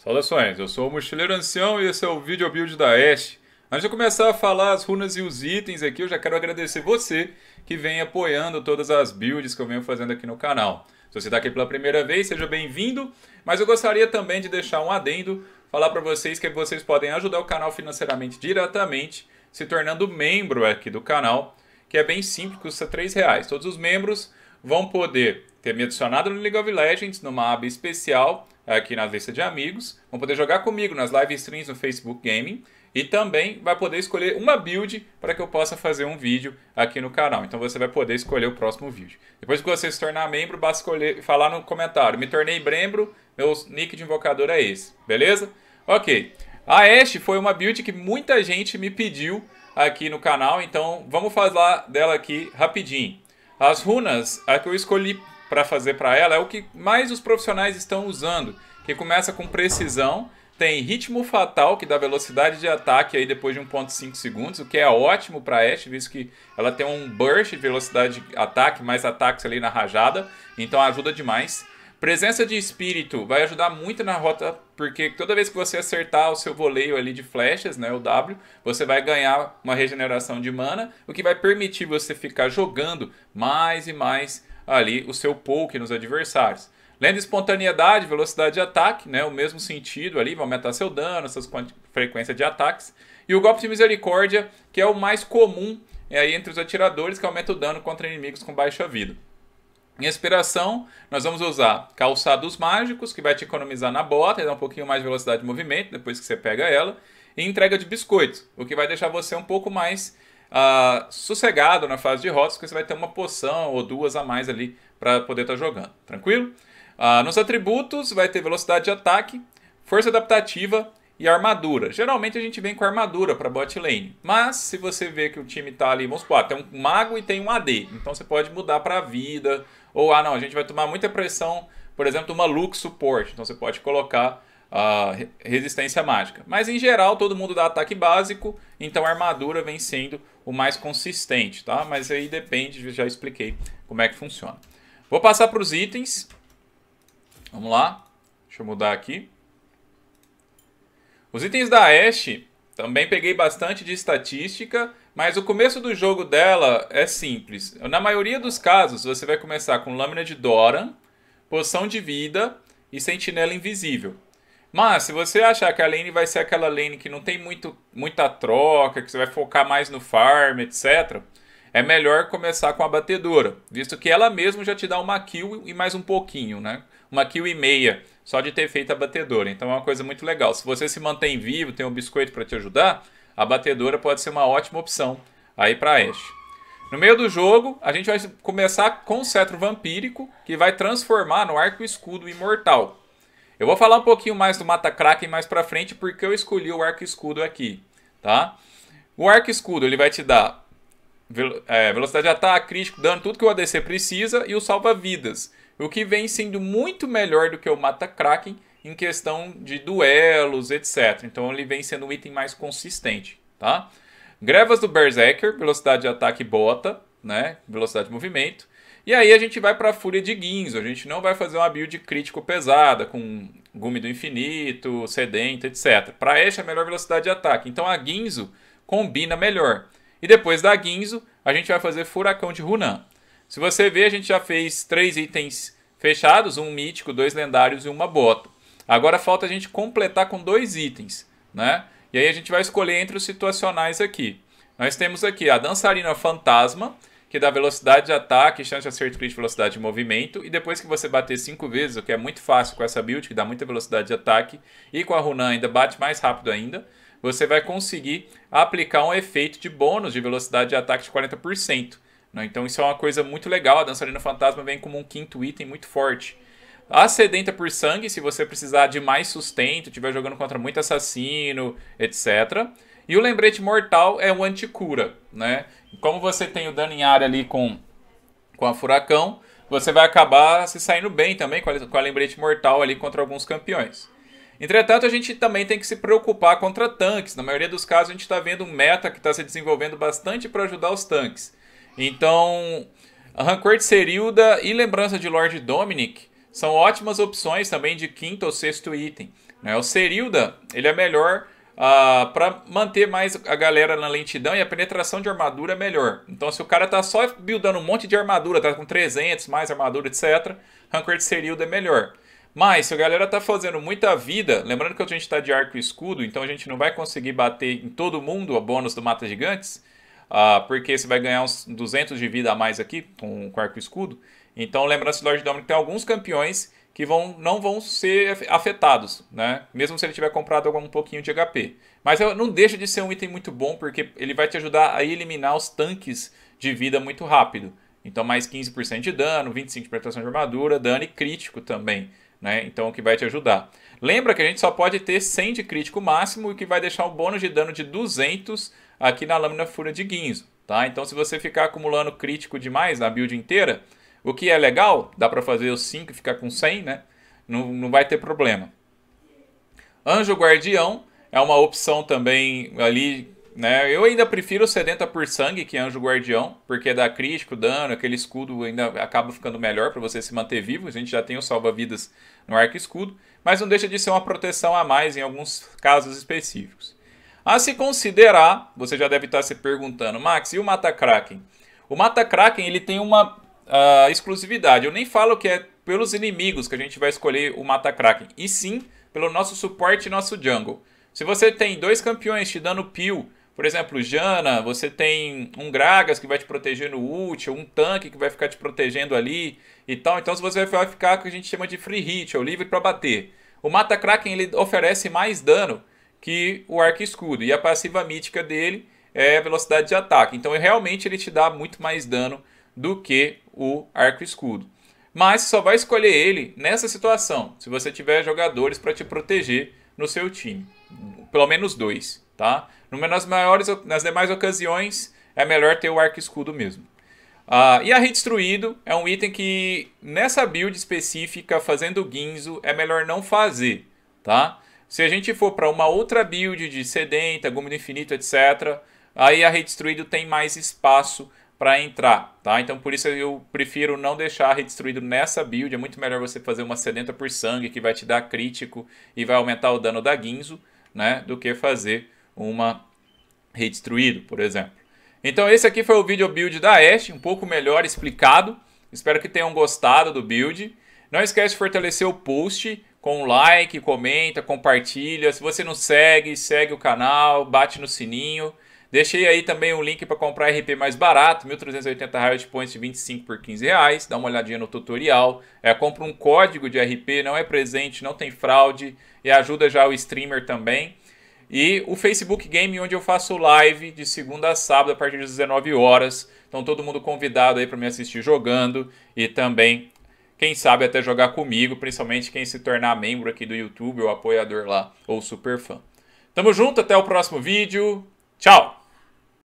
Saudações, eu sou o Mochileiro Ancião e esse é o vídeo build da Ashe. Antes de começar a falar as runas e os itens aqui, eu já quero agradecer você que vem apoiando todas as builds que eu venho fazendo aqui no canal. Se você está aqui pela primeira vez, seja bem-vindo, mas eu gostaria também de deixar um adendo, falar para vocês que vocês podem ajudar o canal financeiramente diretamente, se tornando membro aqui do canal, que é bem simples, custa R$3. Todos os membros vão poder ter me adicionado no League of Legends, numa aba especial, aqui na lista de amigos, vão poder jogar comigo nas live streams no Facebook Gaming, e também vai poder escolher uma build para que eu possa fazer um vídeo aqui no canal. Então você vai poder escolher o próximo vídeo. Depois que você se tornar membro, basta escolher, falar no comentário: me tornei membro, meu nick de invocador é esse. Beleza? Ok. A Ashe foi uma build que muita gente me pediu aqui no canal. Então vamos falar dela aqui rapidinho. As runas, a que eu escolhi para fazer para ela é o que mais os profissionais estão usando. Que começa com Precisão. Tem Ritmo Fatal, que dá velocidade de ataque aí depois de 1.5 segundos, o que é ótimo para a Ashe, visto que ela tem um burst de velocidade de ataque, mais ataques ali na rajada, então ajuda demais. Presença de Espírito vai ajudar muito na rota, porque toda vez que você acertar o seu voleio ali de flechas, né, o W, você vai ganhar uma regeneração de mana, o que vai permitir você ficar jogando mais e mais ali o seu poke nos adversários. Lenda Espontaneidade, velocidade de ataque, né? O mesmo sentido ali, vai aumentar seu dano, essas frequência de ataques. E o Golpe de Misericórdia, que é o mais comum aí entre os atiradores, que aumenta o dano contra inimigos com baixa vida. Em Inspiração, nós vamos usar Calçados Mágicos, que vai te economizar na bota e dar um pouquinho mais de velocidade de movimento depois que você pega ela. E Entrega de Biscoitos, o que vai deixar você um pouco mais sossegado na fase de rotas, porque você vai ter uma poção ou duas a mais ali para poder estar jogando. Tranquilo? Nos atributos vai ter velocidade de ataque, força adaptativa e armadura. Geralmente a gente vem com armadura para bot lane, mas se você vê que o time tá ali, vamos supor, tem um mago e tem um AD, então você pode mudar para vida, ou não, a gente vai tomar muita pressão, por exemplo, uma Lux suporte, então você pode colocar resistência mágica. Mas em geral todo mundo dá ataque básico, então a armadura vem sendo o mais consistente, tá? Mas aí depende, já expliquei como é que funciona. Vou passar para os itens. Vamos lá, deixa eu mudar aqui. Os itens da Ashe, também peguei bastante de estatística, mas o começo do jogo dela é simples. Na maioria dos casos, você vai começar com Lâmina de Doran, Poção de Vida e Sentinela Invisível. Mas, se você achar que a lane vai ser aquela lane que não tem muita troca, que você vai focar mais no farm, etc., é melhor começar com a Batedora, visto que ela mesma já te dá uma kill e mais um pouquinho, né? Uma kill e meia, só de ter feito a Batedora. Então é uma coisa muito legal. Se você se mantém vivo, tem um biscoito para te ajudar, a Batedora pode ser uma ótima opção aí para Ashe. No meio do jogo, a gente vai começar com o Cetro Vampírico, que vai transformar no Arco-Escudo Imortal. Eu vou falar um pouquinho mais do Mata Kraken mais para frente, porque eu escolhi o Arco-Escudo aqui, tá? O Arco-Escudo, ele vai te dar velocidade de ataque, crítico, dano, tudo que o ADC precisa, e o salva-vidas, o que vem sendo muito melhor do que o Mata Kraken em questão de duelos, etc. Então ele vem sendo um item mais consistente, tá? Grevas do Berserker, velocidade de ataque bota, né? Velocidade de movimento. E aí a gente vai para a Fúria de Guinsoo. A gente não vai fazer uma build crítico pesada com Gume do Infinito, Sedenta, etc. Para Ashe é a melhor velocidade de ataque, então a Guinsoo combina melhor. E depois da Guinsoo, a gente vai fazer Furacão de Runan. Se você ver, a gente já fez 3 itens fechados, um mítico, 2 lendários e uma bota. Agora falta a gente completar com 2 itens, né? E aí a gente vai escolher entre os situacionais aqui. Nós temos aqui a Dançarina Fantasma, que dá velocidade de ataque, chance de acerto crítico, velocidade de movimento. E depois que você bater 5 vezes, o que é muito fácil com essa build, que dá muita velocidade de ataque, e com a Runan ainda bate mais rápido ainda, você vai conseguir aplicar um efeito de bônus de velocidade de ataque de 40%. Né? Então isso é uma coisa muito legal. A Dançarina Fantasma vem como um 5º item muito forte. A Sedenta por Sangue, se você precisar de mais sustento, estiver jogando contra muito assassino, etc. E o Lembrete Mortal é um anticura, né? Como você tem o dano em área ali com a Furacão, você vai acabar se saindo bem também com a Lembrete Mortal ali contra alguns campeões. Entretanto, a gente também tem que se preocupar contra tanques. Na maioria dos casos, a gente está vendo um meta que está se desenvolvendo bastante para ajudar os tanques. Então, Rancor de Serylda e Lembrança de Lorde Dominik são ótimas opções também de 5º ou 6º item. Né? O Serylda, ele é melhor para manter mais a galera na lentidão e a penetração de armadura é melhor. Então se o cara tá só buildando um monte de armadura, tá com 300, mais armadura, etc. Rancor de Serylda é melhor. Mas se a galera tá fazendo muita vida, lembrando que a gente tá de arco-escudo, então a gente não vai conseguir bater em todo mundo o bônus do Mata Gigantes, porque você vai ganhar uns 200 de vida a mais aqui com arco-escudo. Então lembrança de Lorde Dominik tem alguns campeões que não vão ser afetados, né? Mesmo se ele tiver comprado algum pouquinho de HP. Mas não deixa de ser um item muito bom, porque ele vai te ajudar a eliminar os tanques de vida muito rápido. Então mais 15% de dano, 25% de penetração de armadura, dano e crítico também, né? Então o que vai te ajudar. Lembra que a gente só pode ter 100 de crítico máximo, o que vai deixar um bônus de dano de 200 aqui na lâmina Fúria de Guinsoo, tá? Então se você ficar acumulando crítico demais na build inteira, o que é legal, dá pra fazer os 5 e ficar com 100, né? Não vai ter problema. Anjo Guardião é uma opção também ali, né? Eu ainda prefiro o Sedenta por Sangue, que é Anjo Guardião, porque dá crítico, dano, aquele escudo ainda acaba ficando melhor pra você se manter vivo. A gente já tem o salva-vidas no arco-escudo, mas não deixa de ser uma proteção a mais em alguns casos específicos. A se considerar, você já deve estar se perguntando, Max, e o Mata Kraken? O Mata Kraken, ele tem uma... exclusividade. Eu nem falo que é pelos inimigos que a gente vai escolher o Mata Kraken, e sim pelo nosso suporte e nosso jungle. Se você tem dois campeões te dando peel, por exemplo, Jana, você tem um Gragas que vai te proteger no ult, um tanque que vai ficar te protegendo ali e tal, então você vai ficar com o que a gente chama de free hit, ou livre para bater. O Mata Kraken, ele oferece mais dano que o arco-escudo, e a passiva mítica dele é velocidade de ataque, então realmente ele te dá muito mais dano do que o arco-escudo. Mas só vai escolher ele nessa situação, se você tiver jogadores para te proteger no seu time. Pelo menos 2, tá? Nas demais ocasiões, é melhor ter o arco-escudo mesmo. E a Redestruído é um item que, nessa build específica, fazendo Guinsoo, é melhor não fazer, tá? Se a gente for para uma outra build de Sedenta, Gume do Infinito, etc., aí a Redestruído tem mais espaço para entrar, tá? Então por isso eu prefiro não deixar Redestruído nessa build. É muito melhor você fazer uma Sedenta por Sangue, que vai te dar crítico e vai aumentar o dano da Guinsoo, né? Do que fazer uma Redestruído, por exemplo. Então esse aqui foi o vídeo build da Ashe, um pouco melhor explicado. Espero que tenham gostado do build. Não esquece de fortalecer o post com um like, comenta, compartilha. Se você não segue, segue o canal, bate no sininho. Deixei aí também um link para comprar RP mais barato, 1.380 Riot Points de 25 por 15 reais. Dá uma olhadinha no tutorial. Compra um código de RP, não é presente, não tem fraude. E ajuda já o streamer também. E o Facebook Gaming, onde eu faço live de segunda a sábado a partir das 19 horas. Então todo mundo convidado aí para me assistir jogando. E também, quem sabe, até jogar comigo, principalmente quem se tornar membro aqui do YouTube, ou apoiador lá, ou super fã. Tamo junto, até o próximo vídeo. Tchau!